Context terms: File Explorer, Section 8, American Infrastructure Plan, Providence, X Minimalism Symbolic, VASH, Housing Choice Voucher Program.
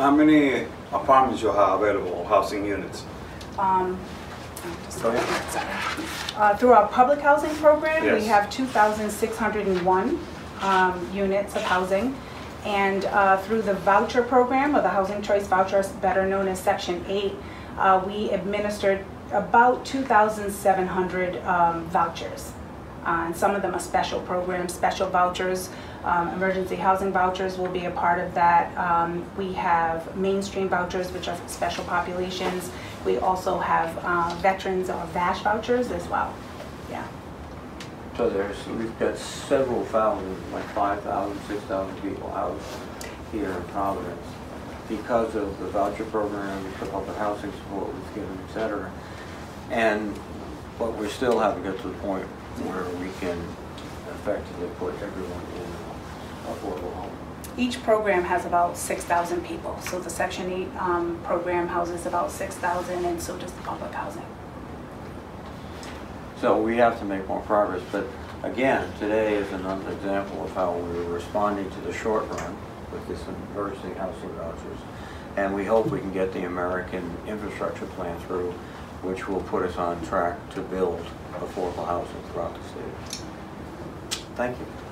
How many apartments you have available, housing units? Sorry. Through our public housing program, yes, we have 2,601 units of housing. And through the voucher program, or the Housing Choice Voucher, better known as Section 8, we administered about 2,700 vouchers. And some of them are special programs, special vouchers. Emergency housing vouchers will be a part of that. We have mainstream vouchers, which are for special populations. We also have veterans or VASH vouchers as well. Yeah. So we've got several thousand, like 5,000, 6,000 people out here in Providence because of the voucher program, the public housing support we've given, etc. And but we still haven't got to the point where we can effectively put everyone in an affordable home. Each program has about 6,000 people. So the Section 8 program houses about 6,000, and so does the public housing. So we have to make more progress, but again, today is another example of how we're responding to the short run with this emergency housing vouchers, and we hope we can get the American Infrastructure Plan through, which will put us on track to build affordable housing throughout the state. Thank you.